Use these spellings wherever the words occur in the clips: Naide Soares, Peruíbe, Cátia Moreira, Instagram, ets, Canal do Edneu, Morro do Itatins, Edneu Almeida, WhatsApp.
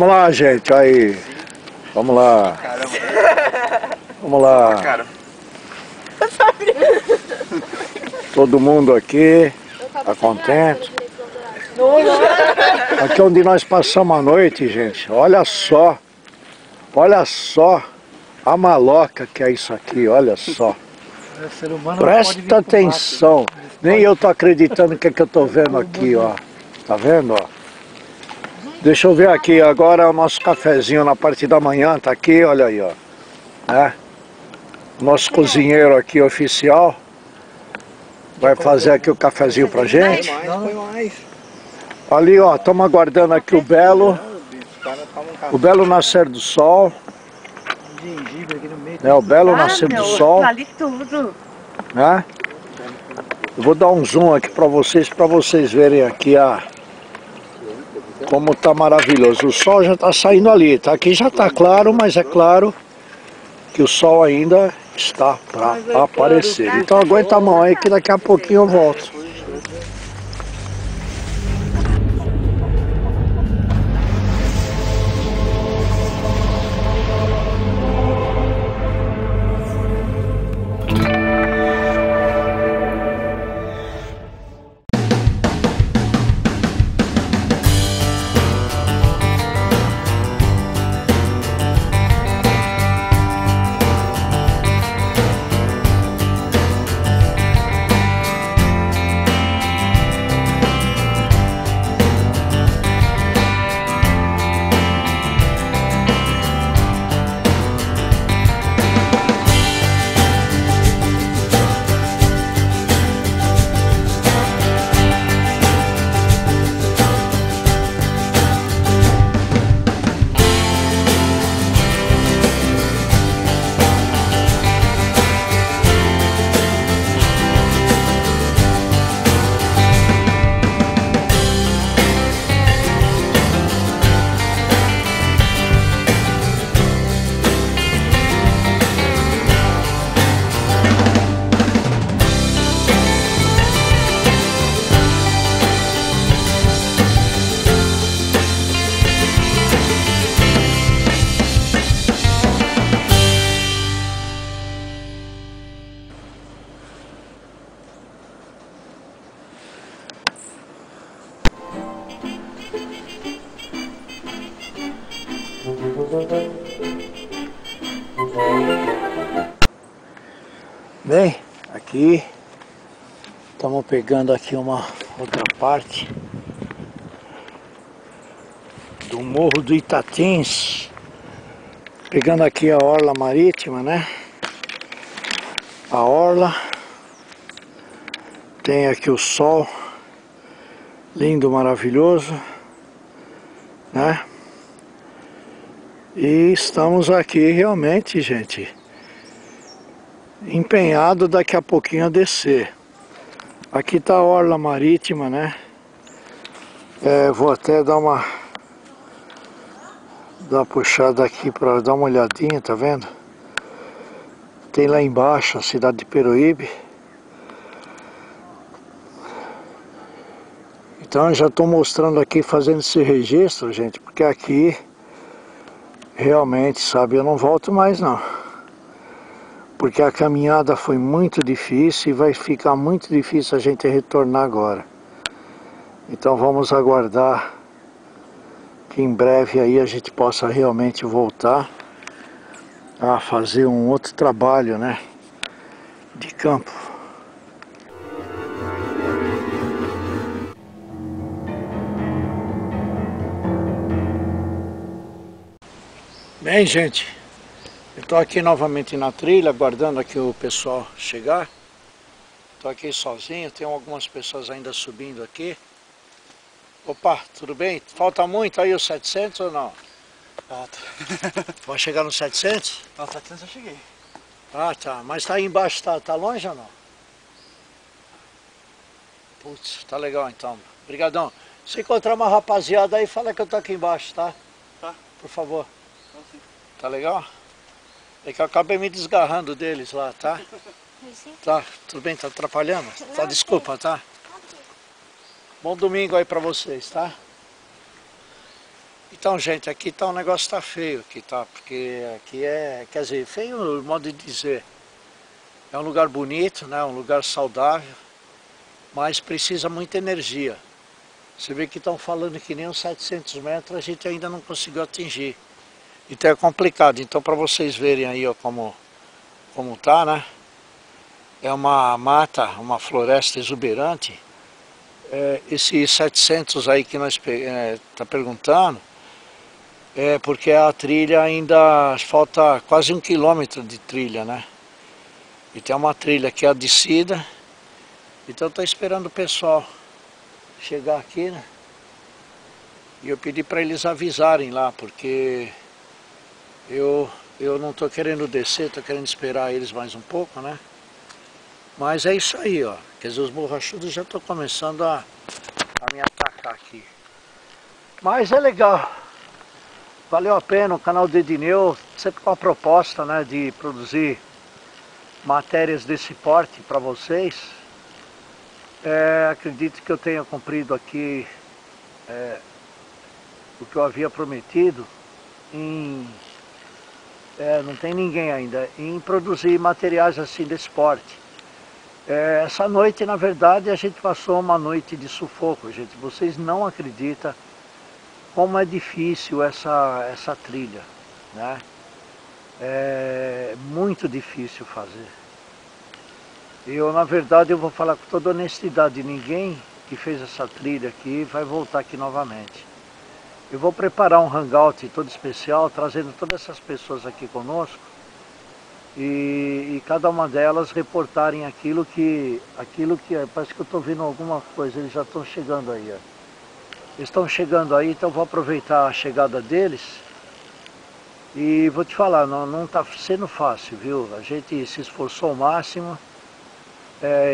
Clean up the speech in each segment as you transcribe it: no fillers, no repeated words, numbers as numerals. Vamos lá, gente, aí. Vamos lá. Caramba. Vamos lá. Todo mundo aqui tá contente. Aqui é onde nós passamos a noite, gente. Olha só. Olha só a maloca que é isso aqui, olha só. Presta atenção. Nem eu tô acreditando o que é que eu tô vendo aqui, ó. Tá vendo, ó? Deixa eu ver aqui, agora o nosso cafezinho na parte da manhã tá aqui, olha aí, ó. É. Nosso cozinheiro aqui, oficial, vai fazer aqui o cafezinho pra gente. Ali, ó, estamos aguardando aqui o belo. O belo nascer do sol. É o belo nascer do sol. Né? Eu vou dar um zoom aqui para vocês verem aqui a como tá maravilhoso. O sol já tá saindo ali, tá? Aqui já tá claro, mas é claro que o sol ainda está para aparecer. Então aguenta a mão aí que daqui a pouquinho eu volto. Bem, aqui estamos pegando aqui uma outra parte do Morro do Itatins, pegando aqui a orla marítima, né? A orla tem aqui o sol lindo, maravilhoso, né? E estamos aqui realmente, gente, empenhado daqui a pouquinho a descer. Aqui está a orla marítima, né? É, vou até dar uma puxada aqui para dar uma olhadinha, tá vendo? Tem lá embaixo a cidade de Peruíbe. Então eu já estou mostrando aqui, fazendo esse registro, gente, porque aqui realmente, sabe, eu não volto mais não. Porque a caminhada foi muito difícil e vai ficar muito difícil a gente retornar agora. Então vamos aguardar que em breve aí a gente possa realmente voltar a fazer um outro trabalho, né, de campo. Bem, gente, eu estou aqui novamente na trilha, aguardando aqui o pessoal chegar. Estou aqui sozinho, tem algumas pessoas ainda subindo aqui. Opa, tudo bem? Falta muito aí os 700 ou não? Falta. Vai chegar nos 700? Não, 700 eu cheguei. Ah, tá. Mas tá aí embaixo, tá longe ou não? Putz, tá legal então. Obrigadão. Se encontrar uma rapaziada aí, fala que eu tô aqui embaixo, tá? Tá. Por favor. Tá legal? É que eu acabei me desgarrando deles lá, tá? Sim. Tá, tudo bem? Tá atrapalhando? Não, tá, desculpa, tá? Bom domingo aí pra vocês, tá? Então, gente, aqui tá, o negócio tá feio aqui, tá? Porque aqui é, quer dizer, feio o modo de dizer. É um lugar bonito, né? Um lugar saudável, mas precisa muita energia. Você vê que estão falando que nem uns 700 metros a gente ainda não conseguiu atingir. Então é complicado. Então, para vocês verem aí, ó, como tá, né? É uma mata, uma floresta exuberante. É, esses 700 aí que nós tá perguntando, é porque a trilha ainda falta quase 1 quilômetro de trilha, né? E tem uma trilha que é a descida, então estou esperando o pessoal chegar aqui, né? E eu pedi para eles avisarem lá, porque eu não estou querendo descer, estou querendo esperar eles mais um pouco, né? Mas é isso aí, ó. Quer dizer, os borrachudos já estão começando a me atacar aqui. Mas é legal. Valeu a pena, o canal do Edneu sempre com a proposta, né, de produzir matérias desse porte para vocês. Acredito que eu tenha cumprido aqui o que eu havia prometido não tem ninguém ainda, em produzir materiais assim desse porte. Essa noite, na verdade, a gente passou uma noite de sufoco, gente. Vocês não acreditam como é difícil essa trilha, né? É muito difícil fazer. Eu, na verdade, eu vou falar com toda honestidade, ninguém que fez essa trilha aqui vai voltar aqui novamente. Eu vou preparar um hangout todo especial, trazendo todas essas pessoas aqui conosco, e cada uma delas reportarem aquilo que parece que eu estou vendo alguma coisa. Eles já estão chegando aí, ó. Estão chegando aí, então vou aproveitar a chegada deles e vou te falar, não está sendo fácil, viu? A gente se esforçou ao máximo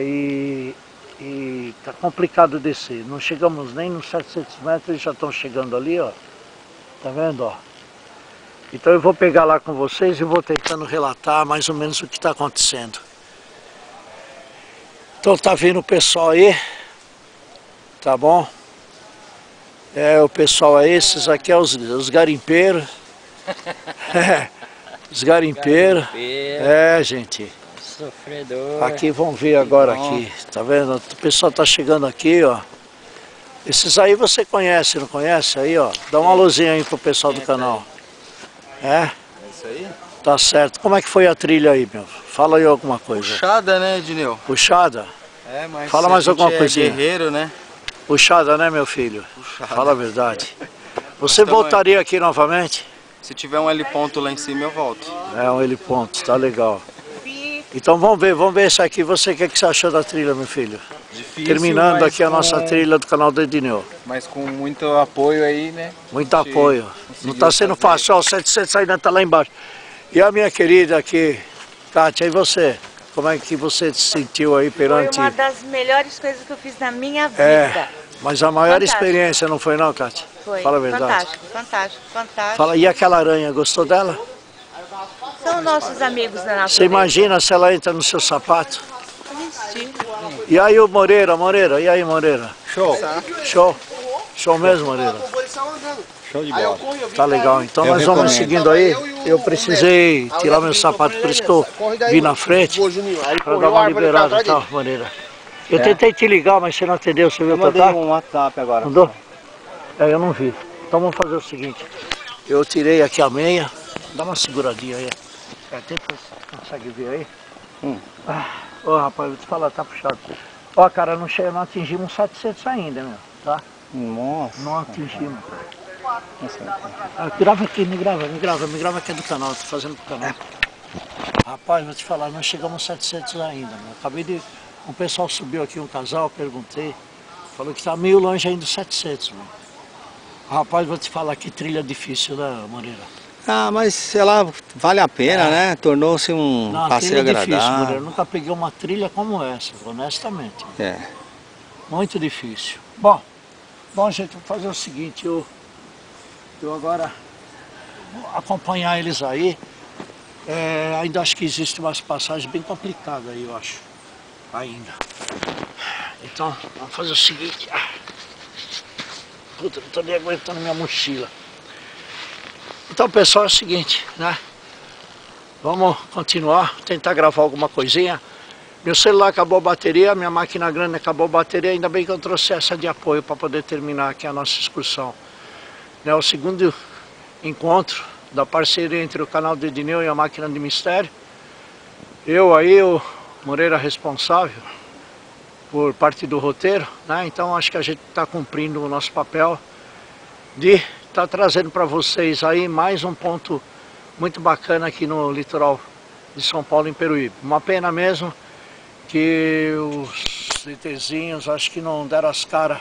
e tá complicado descer. Não chegamos nem nos 700 metros, eles já estão chegando ali, ó. Tá vendo, ó? Então eu vou pegar lá com vocês e vou tentando relatar mais ou menos o que está acontecendo. Então tá vindo o pessoal aí, tá bom? O pessoal é esses aqui, é os garimpeiros. Os garimpeiros. É, gente. Sofredor. Aqui, vão ver agora aqui, tá vendo? O pessoal tá chegando aqui, ó. Esses aí você conhece, não conhece? Aí, ó. Dá uma luzinha aí pro pessoal do canal. É? É isso aí? Tá certo. Como é que foi a trilha aí, meu? Fala aí alguma coisa. Puxada, né, Edneu? Puxada? É, mas fala mais alguma coisinha. Guerreiro, né? Puxada, né, meu filho? Puxada. Fala a verdade. Você voltaria aqui novamente? Se tiver um heliponto lá em cima, eu volto. É, um heliponto, tá legal. Então vamos ver esse aqui. Você, o que você achou da trilha, meu filho? Difícil, terminando aqui a nossa trilha do canal do Edneu. Mas com muito apoio aí, né? Muito apoio. Não está sendo fácil, ó, o 700 ainda está lá embaixo. E a minha querida aqui, Cátia, e você? Como é que você se sentiu aí perante... Foi uma das melhores coisas que eu fiz na minha vida. Mas a maior experiência, não foi não, Cátia? Foi. Fala a verdade. Fantástico, fantástico, fantástico. Fala, e aquela aranha, gostou dela? São nossos amigos da natureza. Você imagina se ela entra no seu sapato? Sim. E aí o Moreira, e aí Moreira? Show. Show. Show mesmo, Moreira. Show de bola. Tá legal, então nós vamos seguindo aí. Eu precisei tirar meu sapato, por isso que eu vim na frente, para dar uma liberada e tal, Moreira. Eu tentei te ligar, mas você não atendeu, você viu o WhatsApp? Eu mandei um WhatsApp agora. Mandou? Eu não vi. Então vamos fazer o seguinte, eu tirei aqui a meia, dá uma seguradinha aí. Tenta, consegue ver aí? Ô, rapaz, vou te falar, tá puxado. Ó, cara, não atingimos 700 ainda, meu, tá? Nossa. Não atingimos. Grava aqui, me grava aqui do canal, tô fazendo pro canal. Rapaz, vou te falar, nós chegamos 700 ainda, meu. Acabei de... Um pessoal subiu aqui, um casal, perguntei. Falou que tá meio longe ainda dos 700, meu. Rapaz, vou te falar, que trilha difícil, né, Moreira? Ah, mas sei lá, vale a pena, né? Tornou-se um passeio agradável. Difícil, mulher. Eu nunca peguei uma trilha como essa, honestamente. Muito difícil. Bom, gente, vou fazer o seguinte, eu agora vou acompanhar eles aí. Ainda acho que existe umas passagens bem complicadas aí, eu acho. Ainda. Então, vamos fazer o seguinte. Puta, não tô nem aguentando minha mochila. Então, pessoal, é o seguinte, né? Vamos continuar, tentar gravar alguma coisinha. Meu celular acabou a bateria, minha máquina grande acabou a bateria, ainda bem que eu trouxe essa de apoio para poder terminar aqui a nossa excursão. É o segundo encontro da parceria entre o Canal do Edneu e a Máquina de Mistério. Eu aí, o Moreira, responsável por parte do roteiro, né? Então acho que a gente está cumprindo o nosso papel de estar trazendo para vocês aí mais um ponto muito bacana aqui no litoral de São Paulo, em Peruíbe. Uma pena mesmo que os ETzinhos acho que não deram as caras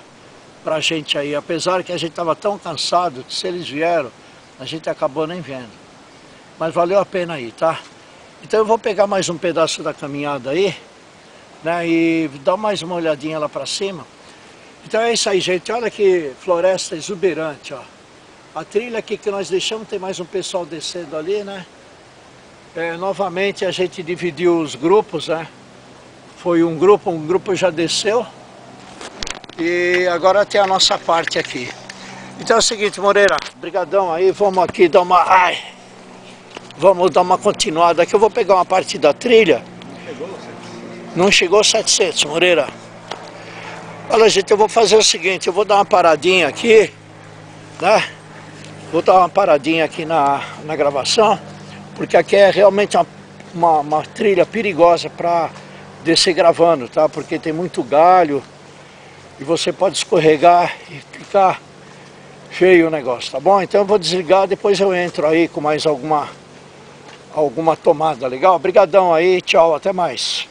pra gente aí, apesar que a gente estava tão cansado que se eles vieram, a gente acabou nem vendo. Mas valeu a pena aí, tá? Então eu vou pegar mais um pedaço da caminhada aí, né, e dar mais uma olhadinha lá pra cima. Então é isso aí, gente, olha que floresta exuberante, ó. A trilha aqui que nós deixamos, tem mais um pessoal descendo ali, né? É, novamente a gente dividiu os grupos, né? Foi um grupo já desceu e agora tem a nossa parte aqui. Então é o seguinte, Moreira, brigadão aí, vamos aqui dar uma... Ai, vamos dar uma continuada aqui, eu vou pegar uma parte da trilha. Não chegou 700, Moreira. Olha, gente, eu vou fazer o seguinte, eu vou dar uma paradinha aqui, né? Vou dar uma paradinha aqui na gravação, porque aqui é realmente uma trilha perigosa para... descer gravando, tá? Porque tem muito galho e você pode escorregar e ficar feio o negócio, tá bom? Então eu vou desligar, depois eu entro aí com mais alguma tomada, legal? Obrigadão aí, tchau, até mais.